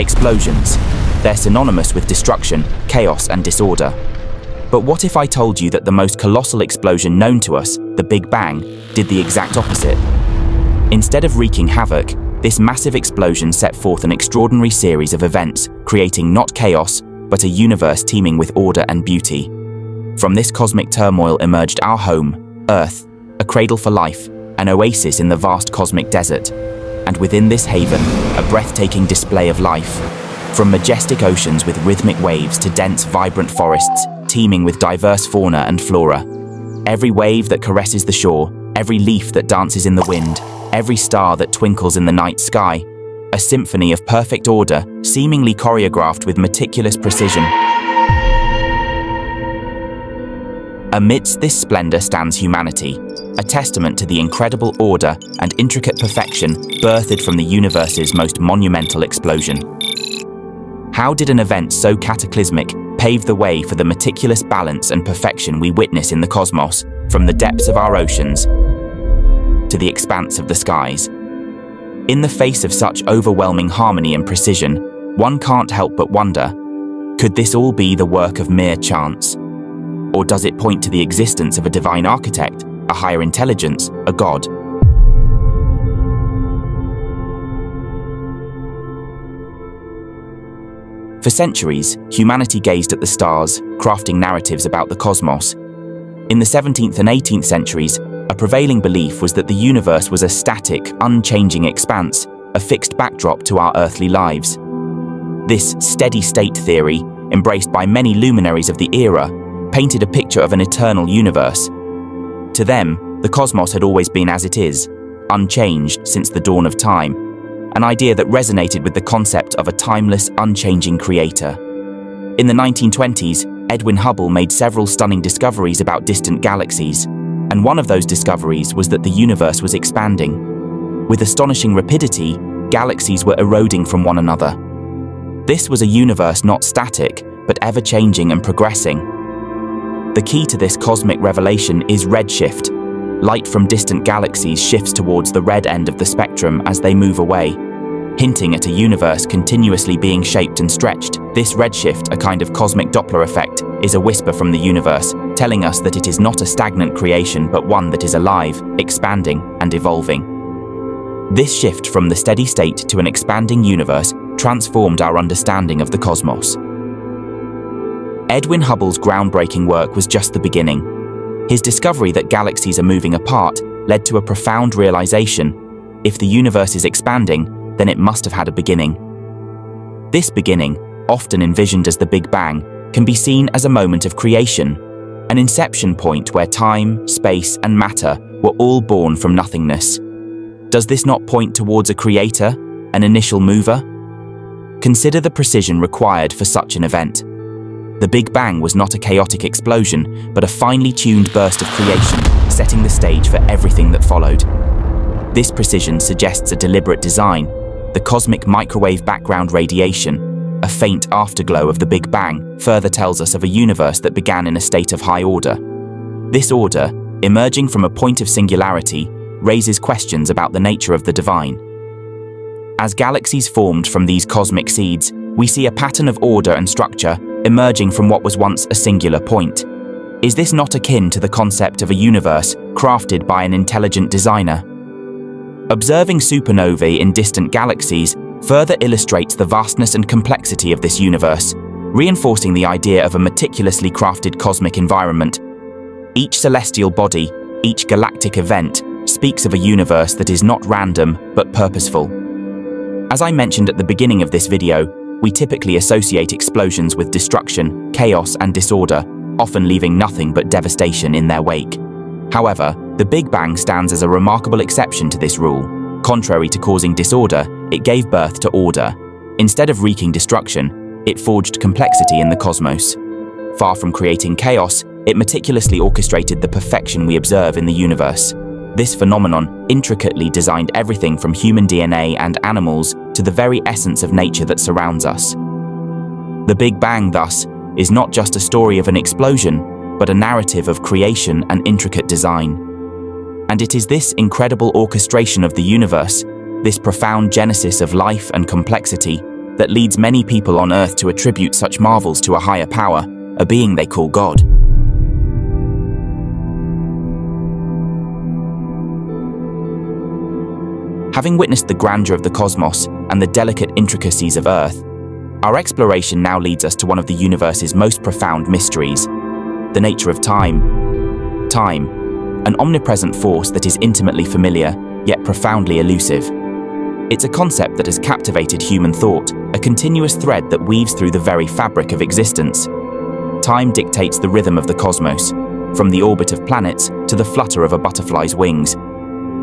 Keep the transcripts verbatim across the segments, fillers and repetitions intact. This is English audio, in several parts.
Explosions. They're synonymous with destruction, chaos, and disorder. But what if I told you that the most colossal explosion known to us, the Big Bang, did the exact opposite? Instead of wreaking havoc, this massive explosion set forth an extraordinary series of events, creating not chaos, but a universe teeming with order and beauty. From this cosmic turmoil emerged our home, Earth, a cradle for life, an oasis in the vast cosmic desert. And within this haven, a breathtaking display of life. From majestic oceans with rhythmic waves to dense, vibrant forests, teeming with diverse fauna and flora. Every wave that caresses the shore, every leaf that dances in the wind, every star that twinkles in the night sky. A symphony of perfect order, seemingly choreographed with meticulous precision. Amidst this splendor stands humanity, a testament to the incredible order and intricate perfection birthed from the universe's most monumental explosion. How did an event so cataclysmic pave the way for the meticulous balance and perfection we witness in the cosmos, from the depths of our oceans to the expanse of the skies? In the face of such overwhelming harmony and precision, one can't help but wonder, could this all be the work of mere chance? Or does it point to the existence of a divine architect, a higher intelligence, a god? For centuries, humanity gazed at the stars, crafting narratives about the cosmos. In the seventeenth and eighteenth centuries, a prevailing belief was that the universe was a static, unchanging expanse, a fixed backdrop to our earthly lives. This steady-state theory, embraced by many luminaries of the era, painted a picture of an eternal universe. To them, the cosmos had always been as it is, unchanged since the dawn of time, an idea that resonated with the concept of a timeless, unchanging creator. In the nineteen twenties, Edwin Hubble made several stunning discoveries about distant galaxies. And one of those discoveries was that the universe was expanding. With astonishing rapidity, galaxies were eroding from one another. This was a universe not static, but ever-changing and progressing. The key to this cosmic revelation is redshift. Light from distant galaxies shifts towards the red end of the spectrum as they move away, hinting at a universe continuously being shaped and stretched. This redshift, a kind of cosmic Doppler effect, is a whisper from the universe, telling us that it is not a stagnant creation but one that is alive, expanding, and evolving. This shift from the steady state to an expanding universe transformed our understanding of the cosmos. Edwin Hubble's groundbreaking work was just the beginning. His discovery that galaxies are moving apart led to a profound realization: if the universe is expanding, then it must have had a beginning. This beginning, often envisioned as the Big Bang, can be seen as a moment of creation, an inception point where time, space, and matter were all born from nothingness. Does this not point towards a creator, an initial mover? Consider the precision required for such an event. The Big Bang was not a chaotic explosion, but a finely tuned burst of creation, setting the stage for everything that followed. This precision suggests a deliberate design, the cosmic microwave background radiation. A faint afterglow of the Big Bang further tells us of a universe that began in a state of high order. This order, emerging from a point of singularity, raises questions about the nature of the divine. As galaxies formed from these cosmic seeds, we see a pattern of order and structure emerging from what was once a singular point. Is this not akin to the concept of a universe crafted by an intelligent designer? Observing supernovae in distant galaxies further illustrates the vastness and complexity of this universe, reinforcing the idea of a meticulously crafted cosmic environment. Each celestial body, each galactic event, speaks of a universe that is not random, but purposeful. As I mentioned at the beginning of this video, we typically associate explosions with destruction, chaos, and disorder, often leaving nothing but devastation in their wake. However, the Big Bang stands as a remarkable exception to this rule. Contrary to causing disorder, it gave birth to order. Instead of wreaking destruction, it forged complexity in the cosmos. Far from creating chaos, it meticulously orchestrated the perfection we observe in the universe. This phenomenon intricately designed everything from human D N A and animals to the very essence of nature that surrounds us. The Big Bang, thus, is not just a story of an explosion, but a narrative of creation and intricate design. And it is this incredible orchestration of the universe, this profound genesis of life and complexity, that leads many people on Earth to attribute such marvels to a higher power, a being they call God. Having witnessed the grandeur of the cosmos and the delicate intricacies of Earth, our exploration now leads us to one of the universe's most profound mysteries, the nature of time. Time, an omnipresent force that is intimately familiar, yet profoundly elusive. It's a concept that has captivated human thought, a continuous thread that weaves through the very fabric of existence. Time dictates the rhythm of the cosmos, from the orbit of planets to the flutter of a butterfly's wings.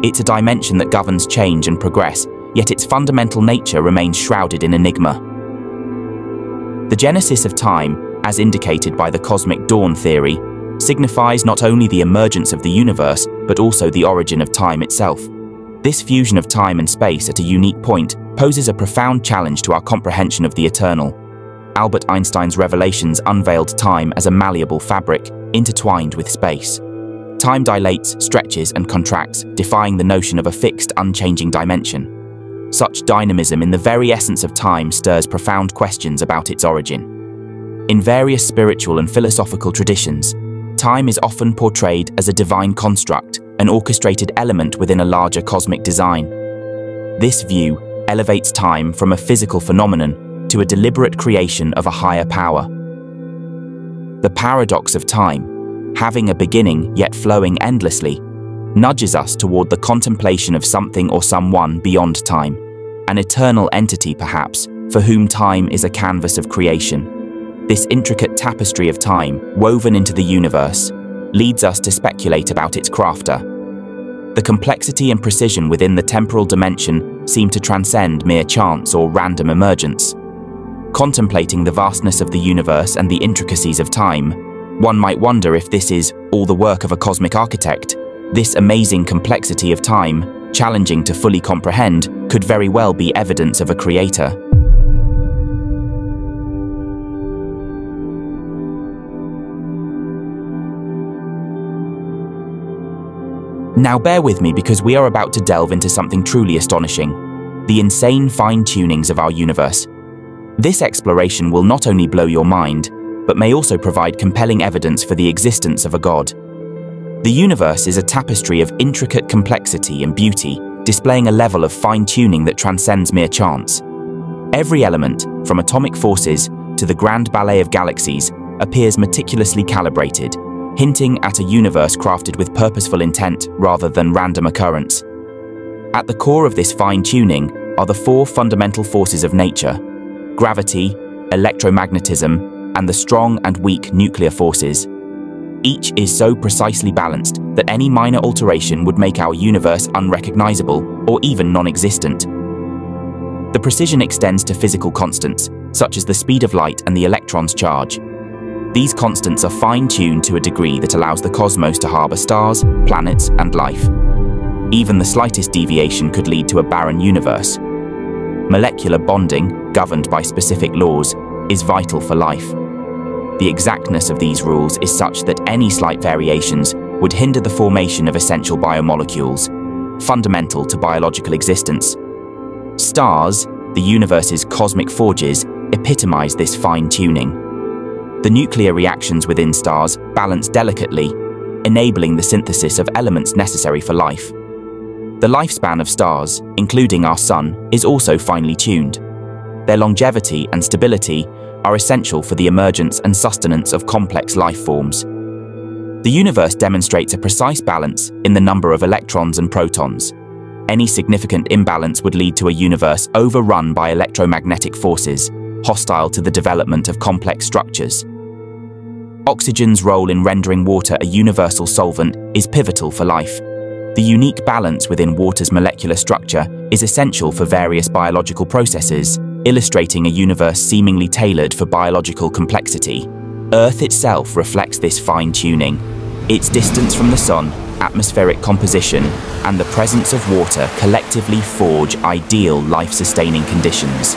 It's a dimension that governs change and progress, yet its fundamental nature remains shrouded in enigma. The genesis of time, as indicated by the cosmic dawn theory, signifies not only the emergence of the universe, but also the origin of time itself. This fusion of time and space at a unique point poses a profound challenge to our comprehension of the eternal. Albert Einstein's revelations unveiled time as a malleable fabric, intertwined with space. Time dilates, stretches, and contracts, defying the notion of a fixed, unchanging dimension. Such dynamism in the very essence of time stirs profound questions about its origin. In various spiritual and philosophical traditions, time is often portrayed as a divine construct, an orchestrated element within a larger cosmic design. This view elevates time from a physical phenomenon to a deliberate creation of a higher power. The paradox of time, having a beginning yet flowing endlessly, nudges us toward the contemplation of something or someone beyond time, an eternal entity perhaps, for whom time is a canvas of creation. This intricate tapestry of time, woven into the universe, leads us to speculate about its crafter. The complexity and precision within the temporal dimension seem to transcend mere chance or random emergence. Contemplating the vastness of the universe and the intricacies of time, one might wonder if this is all the work of a cosmic architect. This amazing complexity of time, challenging to fully comprehend, could very well be evidence of a creator. Now bear with me, because we are about to delve into something truly astonishing, the insane fine-tunings of our universe. This exploration will not only blow your mind, but may also provide compelling evidence for the existence of a God. The universe is a tapestry of intricate complexity and beauty, displaying a level of fine-tuning that transcends mere chance. Every element, from atomic forces to the grand ballet of galaxies, appears meticulously calibrated, hinting at a universe crafted with purposeful intent rather than random occurrence. At the core of this fine-tuning are the four fundamental forces of nature: gravity, electromagnetism, and the strong and weak nuclear forces. Each is so precisely balanced that any minor alteration would make our universe unrecognizable or even non-existent. The precision extends to physical constants, such as the speed of light and the electron's charge. These constants are fine-tuned to a degree that allows the cosmos to harbor stars, planets, and life. Even the slightest deviation could lead to a barren universe. Molecular bonding, governed by specific laws, is vital for life. The exactness of these rules is such that any slight variations would hinder the formation of essential biomolecules, fundamental to biological existence. Stars, the universe's cosmic forges, epitomize this fine-tuning. The nuclear reactions within stars balance delicately, enabling the synthesis of elements necessary for life. The lifespan of stars, including our Sun, is also finely tuned. Their longevity and stability are essential for the emergence and sustenance of complex life forms. The universe demonstrates a precise balance in the number of electrons and protons. Any significant imbalance would lead to a universe overrun by electromagnetic forces, hostile to the development of complex structures. Oxygen's role in rendering water a universal solvent is pivotal for life. The unique balance within water's molecular structure is essential for various biological processes, illustrating a universe seemingly tailored for biological complexity. Earth itself reflects this fine-tuning. Its distance from the Sun, atmospheric composition, and the presence of water collectively forge ideal life-sustaining conditions.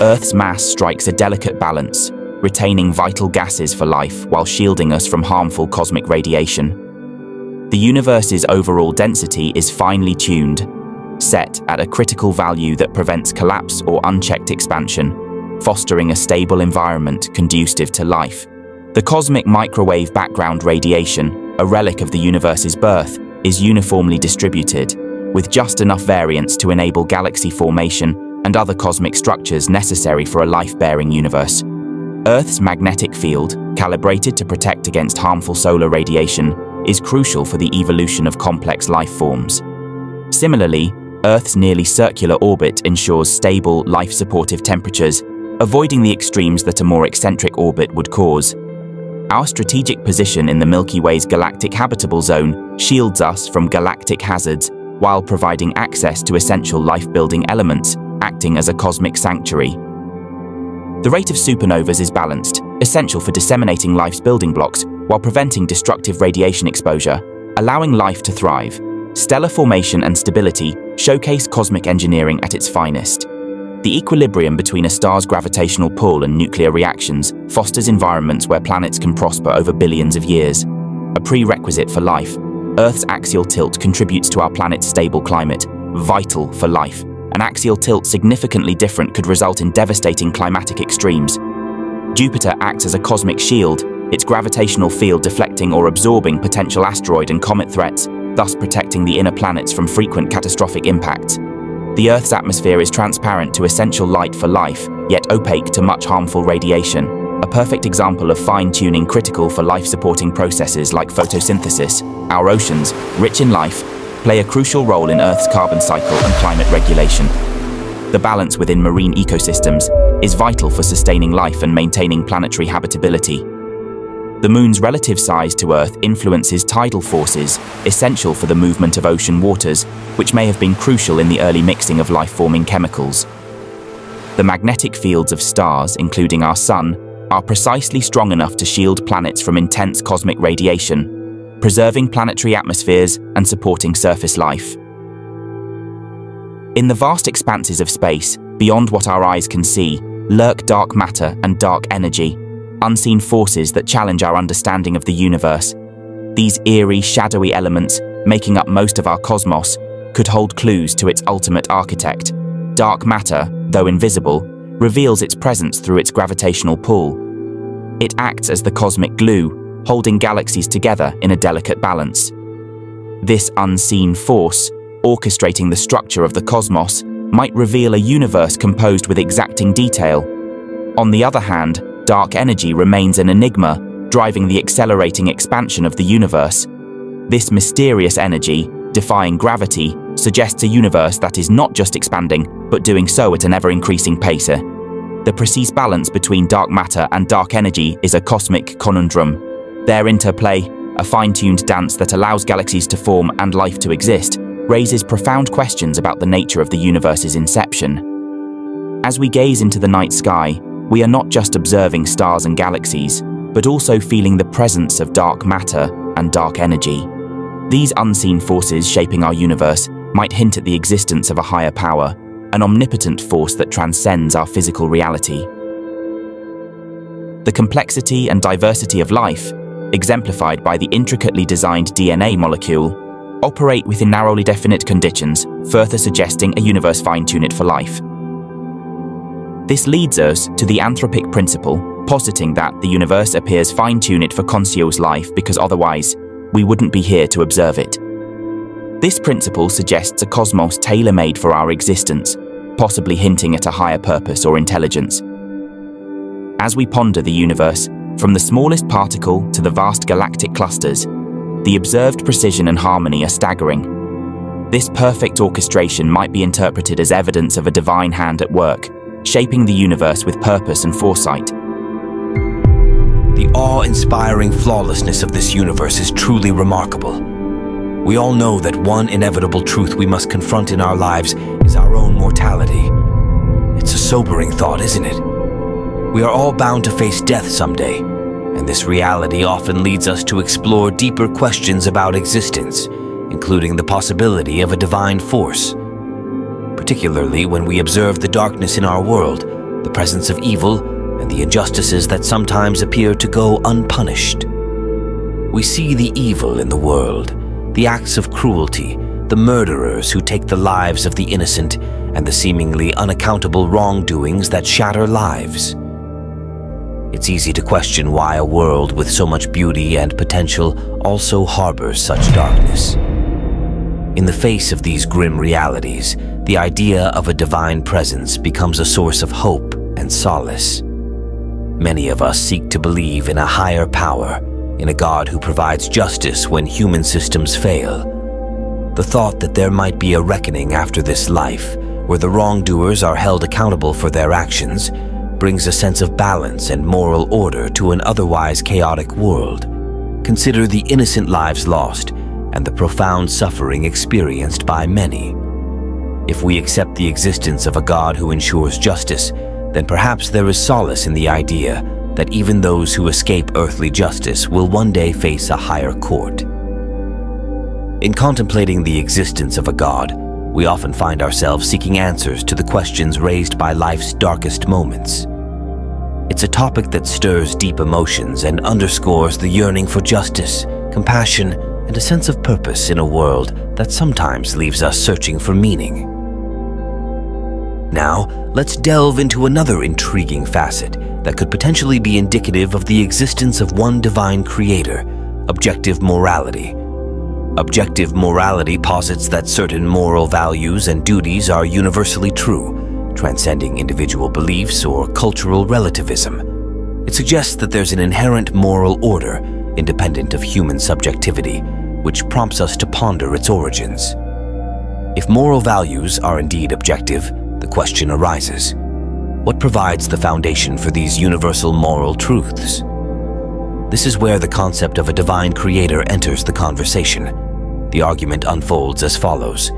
Earth's mass strikes a delicate balance, retaining vital gases for life while shielding us from harmful cosmic radiation. The universe's overall density is finely tuned, set at a critical value that prevents collapse or unchecked expansion, fostering a stable environment conducive to life. The cosmic microwave background radiation, a relic of the universe's birth, is uniformly distributed, with just enough variance to enable galaxy formation and other cosmic structures necessary for a life-bearing universe. Earth's magnetic field, calibrated to protect against harmful solar radiation, is crucial for the evolution of complex life forms. Similarly, Earth's nearly circular orbit ensures stable, life-supportive temperatures, avoiding the extremes that a more eccentric orbit would cause. Our strategic position in the Milky Way's galactic habitable zone shields us from galactic hazards while providing access to essential life-building elements, acting as a cosmic sanctuary. The rate of supernovas is balanced, essential for disseminating life's building blocks while preventing destructive radiation exposure, allowing life to thrive. Stellar formation and stability showcase cosmic engineering at its finest. The equilibrium between a star's gravitational pull and nuclear reactions fosters environments where planets can prosper over billions of years. A prerequisite for life, Earth's axial tilt contributes to our planet's stable climate, vital for life. An axial tilt significantly different could result in devastating climatic extremes. Jupiter acts as a cosmic shield, its gravitational field deflecting or absorbing potential asteroid and comet threats, thus protecting the inner planets from frequent catastrophic impacts. The Earth's atmosphere is transparent to essential light for life, yet opaque to much harmful radiation, a perfect example of fine-tuning critical for life-supporting processes like photosynthesis. Our oceans, rich in life, play a crucial role in Earth's carbon cycle and climate regulation. The balance within marine ecosystems is vital for sustaining life and maintaining planetary habitability. The Moon's relative size to Earth influences tidal forces, essential for the movement of ocean waters, which may have been crucial in the early mixing of life-forming chemicals. The magnetic fields of stars, including our Sun, are precisely strong enough to shield planets from intense cosmic radiation, preserving planetary atmospheres and supporting surface life. In the vast expanses of space, beyond what our eyes can see, lurk dark matter and dark energy, unseen forces that challenge our understanding of the universe. These eerie, shadowy elements, making up most of our cosmos, could hold clues to its ultimate architect. Dark matter, though invisible, reveals its presence through its gravitational pull. It acts as the cosmic glue, holding galaxies together in a delicate balance. This unseen force, orchestrating the structure of the cosmos, might reveal a universe composed with exacting detail. On the other hand, dark energy remains an enigma, driving the accelerating expansion of the universe. This mysterious energy, defying gravity, suggests a universe that is not just expanding, but doing so at an ever-increasing pace. The precise balance between dark matter and dark energy is a cosmic conundrum. Their interplay, a fine-tuned dance that allows galaxies to form and life to exist, raises profound questions about the nature of the universe's inception. As we gaze into the night sky, we are not just observing stars and galaxies, but also feeling the presence of dark matter and dark energy. These unseen forces shaping our universe might hint at the existence of a higher power, an omnipotent force that transcends our physical reality. The complexity and diversity of life, exemplified by the intricately designed D N A molecule, operate within narrowly definite conditions, further suggesting a universe fine-tuned for life. This leads us to the anthropic principle, positing that the universe appears fine-tuned for conscious life because otherwise, we wouldn't be here to observe it. This principle suggests a cosmos tailor-made for our existence, possibly hinting at a higher purpose or intelligence. As we ponder the universe, from the smallest particle to the vast galactic clusters, the observed precision and harmony are staggering. This perfect orchestration might be interpreted as evidence of a divine hand at work, shaping the universe with purpose and foresight. The awe-inspiring flawlessness of this universe is truly remarkable. We all know that one inevitable truth we must confront in our lives is our own mortality. It's a sobering thought, isn't it? We are all bound to face death someday, and this reality often leads us to explore deeper questions about existence, including the possibility of a divine force. Particularly when we observe the darkness in our world, the presence of evil, and the injustices that sometimes appear to go unpunished. We see the evil in the world, the acts of cruelty, the murderers who take the lives of the innocent and the seemingly unaccountable wrongdoings that shatter lives. It's easy to question why a world with so much beauty and potential also harbors such darkness. In the face of these grim realities, the idea of a divine presence becomes a source of hope and solace. Many of us seek to believe in a higher power, in a God who provides justice when human systems fail. The thought that there might be a reckoning after this life, where the wrongdoers are held accountable for their actions, brings a sense of balance and moral order to an otherwise chaotic world. Consider the innocent lives lost and the profound suffering experienced by many. If we accept the existence of a God who ensures justice, then perhaps there is solace in the idea that even those who escape earthly justice will one day face a higher court. In contemplating the existence of a God, we often find ourselves seeking answers to the questions raised by life's darkest moments. It's a topic that stirs deep emotions and underscores the yearning for justice, compassion, and a sense of purpose in a world that sometimes leaves us searching for meaning. Now, let's delve into another intriguing facet that could potentially be indicative of the existence of one divine creator: objective morality. Objective morality posits that certain moral values and duties are universally true, transcending individual beliefs or cultural relativism. It suggests that there's an inherent moral order, independent of human subjectivity, which prompts us to ponder its origins. If moral values are indeed objective, the question arises: what provides the foundation for these universal moral truths? This is where the concept of a divine creator enters the conversation. The argument unfolds as follows.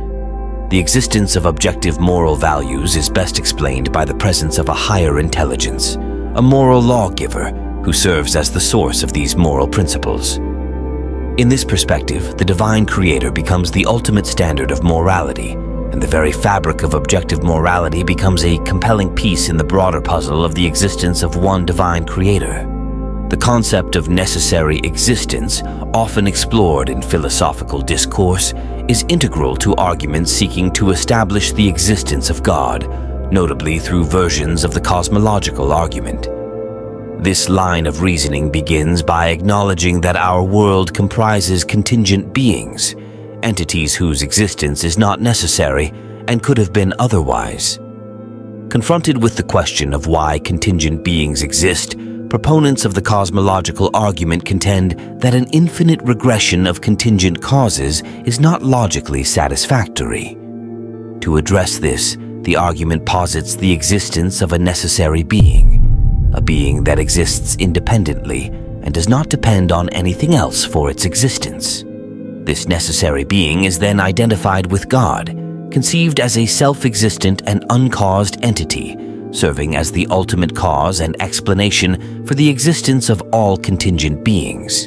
The existence of objective moral values is best explained by the presence of a higher intelligence, a moral lawgiver who serves as the source of these moral principles. In this perspective, the divine creator becomes the ultimate standard of morality, and the very fabric of objective morality becomes a compelling piece in the broader puzzle of the existence of one divine creator. The concept of necessary existence, often explored in philosophical discourse, is integral to arguments seeking to establish the existence of God, notably through versions of the cosmological argument. This line of reasoning begins by acknowledging that our world comprises contingent beings, entities whose existence is not necessary and could have been otherwise. Confronted with the question of why contingent beings exist, proponents of the cosmological argument contend that an infinite regression of contingent causes is not logically satisfactory. To address this, the argument posits the existence of a necessary being, a being that exists independently and does not depend on anything else for its existence. This necessary being is then identified with God, conceived as a self-existent and uncaused entity, serving as the ultimate cause and explanation for the existence of all contingent beings.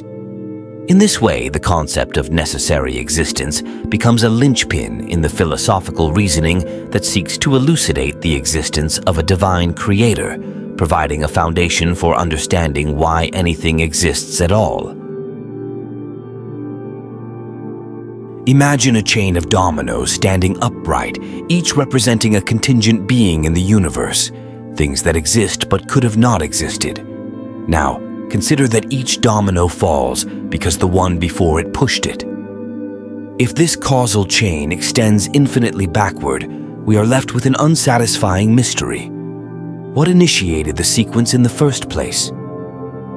In this way, the concept of necessary existence becomes a linchpin in the philosophical reasoning that seeks to elucidate the existence of a divine creator, providing a foundation for understanding why anything exists at all. Imagine a chain of dominoes standing upright, each representing a contingent being in the universe, things that exist but could have not existed. Now, consider that each domino falls because the one before it pushed it. If this causal chain extends infinitely backward, we are left with an unsatisfying mystery. What initiated the sequence in the first place?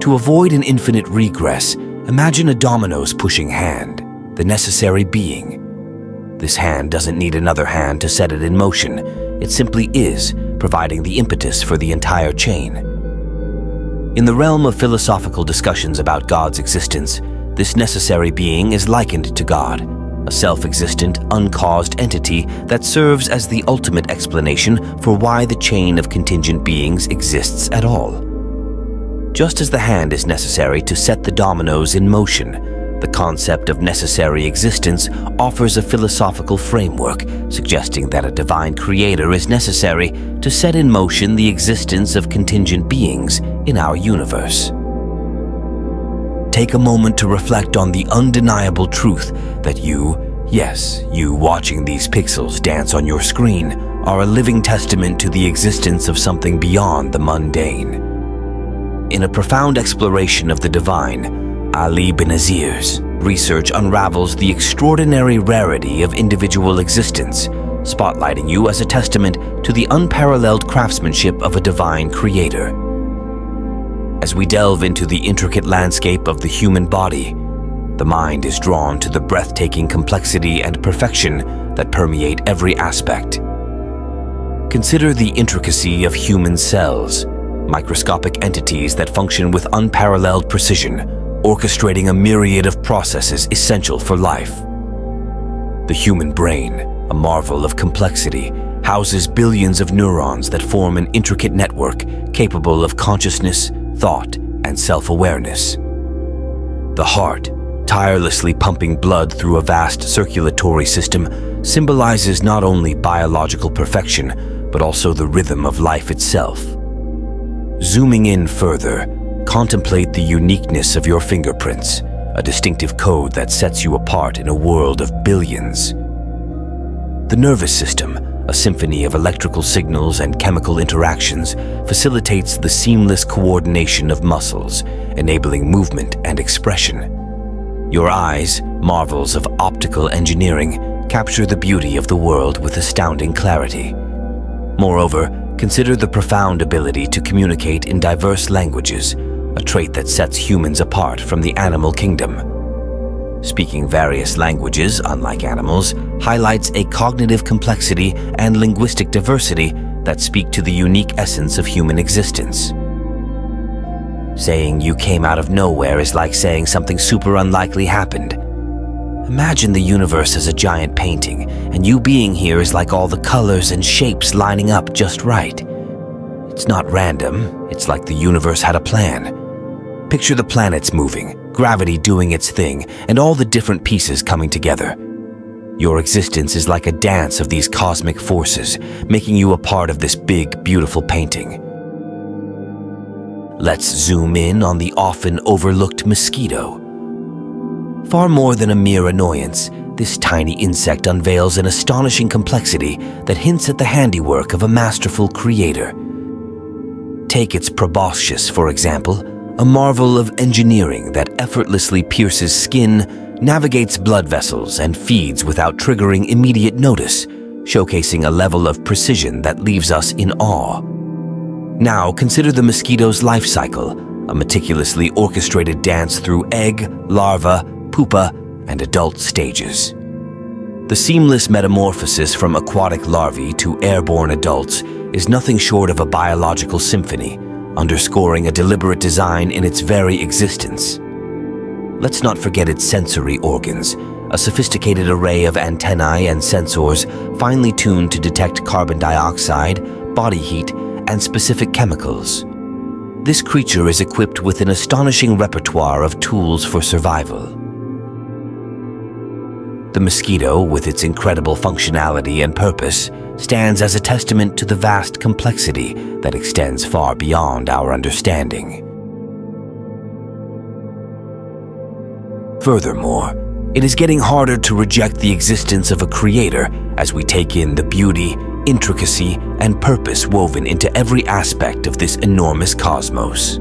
To avoid an infinite regress, imagine a domino's pushing hand, the necessary being. This hand doesn't need another hand to set it in motion. It simply is, providing the impetus for the entire chain. In the realm of philosophical discussions about God's existence, this necessary being is likened to God, a self-existent, uncaused entity that serves as the ultimate explanation for why the chain of contingent beings exists at all. Just as the hand is necessary to set the dominoes in motion, the concept of necessary existence offers a philosophical framework suggesting that a divine creator is necessary to set in motion the existence of contingent beings in our universe. Take a moment to reflect on the undeniable truth that you, Yes, you watching these pixels dance on your screen are a living testament to the existence of something beyond the mundane. In a profound exploration of the divine, Ali Benazir's research unravels the extraordinary rarity of individual existence, spotlighting you as a testament to the unparalleled craftsmanship of a divine creator. As we delve into the intricate landscape of the human body, the mind is drawn to the breathtaking complexity and perfection that permeate every aspect. Consider the intricacy of human cells, microscopic entities that function with unparalleled precision, orchestrating a myriad of processes essential for life. The human brain, a marvel of complexity, houses billions of neurons that form an intricate network capable of consciousness, thought, and self-awareness. The heart, tirelessly pumping blood through a vast circulatory system, symbolizes not only biological perfection, but also the rhythm of life itself. Zooming in further, contemplate the uniqueness of your fingerprints, a distinctive code that sets you apart in a world of billions. The nervous system, a symphony of electrical signals and chemical interactions, facilitates the seamless coordination of muscles, enabling movement and expression. Your eyes, marvels of optical engineering, capture the beauty of the world with astounding clarity. Moreover, consider the profound ability to communicate in diverse languages, a trait that sets humans apart from the animal kingdom. Speaking various languages, unlike animals, highlights a cognitive complexity and linguistic diversity that speak to the unique essence of human existence. Saying you came out of nowhere is like saying something super unlikely happened. Imagine the universe as a giant painting, and you being here is like all the colors and shapes lining up just right. It's not random, it's like the universe had a plan. Picture the planets moving, gravity doing its thing, and all the different pieces coming together. Your existence is like a dance of these cosmic forces, making you a part of this big, beautiful painting. Let's zoom in on the often overlooked mosquito. Far more than a mere annoyance, this tiny insect unveils an astonishing complexity that hints at the handiwork of a masterful creator. Take its proboscis, for example, a marvel of engineering that effortlessly pierces skin, navigates blood vessels, and feeds without triggering immediate notice, showcasing a level of precision that leaves us in awe. Now consider the mosquito's life cycle, a meticulously orchestrated dance through egg, larva, pupa, and adult stages. The seamless metamorphosis from aquatic larvae to airborne adults is nothing short of a biological symphony, underscoring a deliberate design in its very existence. Let's not forget its sensory organs, a sophisticated array of antennae and sensors finely tuned to detect carbon dioxide, body heat, and specific chemicals. This creature is equipped with an astonishing repertoire of tools for survival. The mosquito, with its incredible functionality and purpose, stands as a testament to the vast complexity that extends far beyond our understanding. Furthermore, it is getting harder to reject the existence of a creator as we take in the beauty, intricacy, and purpose woven into every aspect of this enormous cosmos.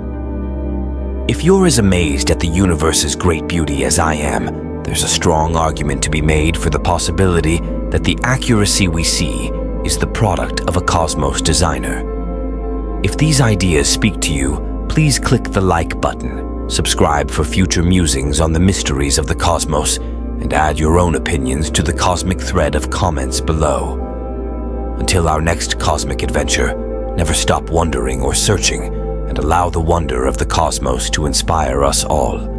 If you're as amazed at the universe's great beauty as I am, there's a strong argument to be made for the possibility that the accuracy we see is the product of a cosmos designer. If these ideas speak to you, please click the like button, subscribe for future musings on the mysteries of the cosmos, and add your own opinions to the cosmic thread of comments below. Until our next cosmic adventure, never stop wondering or searching, and allow the wonder of the cosmos to inspire us all.